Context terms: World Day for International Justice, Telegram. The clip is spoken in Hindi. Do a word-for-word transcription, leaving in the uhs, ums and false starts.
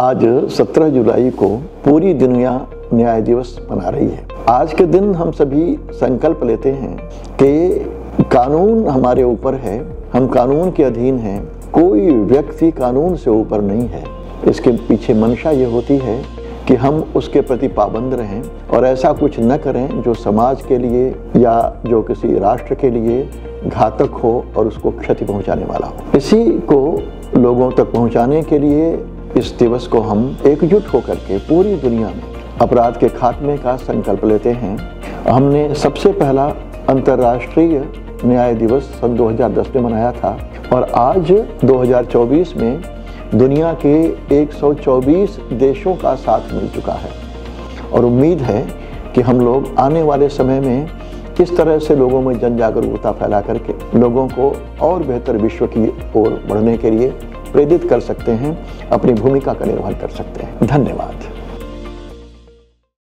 आज सत्रह जुलाई को पूरी दुनिया न्याय दिवस मना रही है। आज के दिन हम सभी संकल्प लेते हैं कि कानून हमारे ऊपर है, हम कानून के अधीन हैं, कोई व्यक्ति कानून से ऊपर नहीं है। इसके पीछे मंशा ये होती है कि हम उसके प्रति पाबंद रहें और ऐसा कुछ न करें जो समाज के लिए या जो किसी राष्ट्र के लिए घातक हो और उसको क्षति पहुंचाने वाला हो। इसी को लोगों तक पहुंचाने के लिए इस दिवस को हम एकजुट होकर के पूरी दुनिया में अपराध के खात्मे का संकल्प लेते हैं। हमने सबसे पहला अंतर्राष्ट्रीय न्याय दिवस सन दो हज़ार दस में मनाया था और आज दो हज़ार चौबीस में दुनिया के एक सौ चौबीस देशों का साथ मिल चुका है और उम्मीद है कि हम लोग आने वाले समय में किस तरह से लोगों में जन जागरूकता फैला करके लोगों को और बेहतर विश्व की ओर बढ़ने के लिए प्रेरित कर सकते हैं, अपनी भूमिका का निर्वहन कर सकते हैं। धन्यवाद।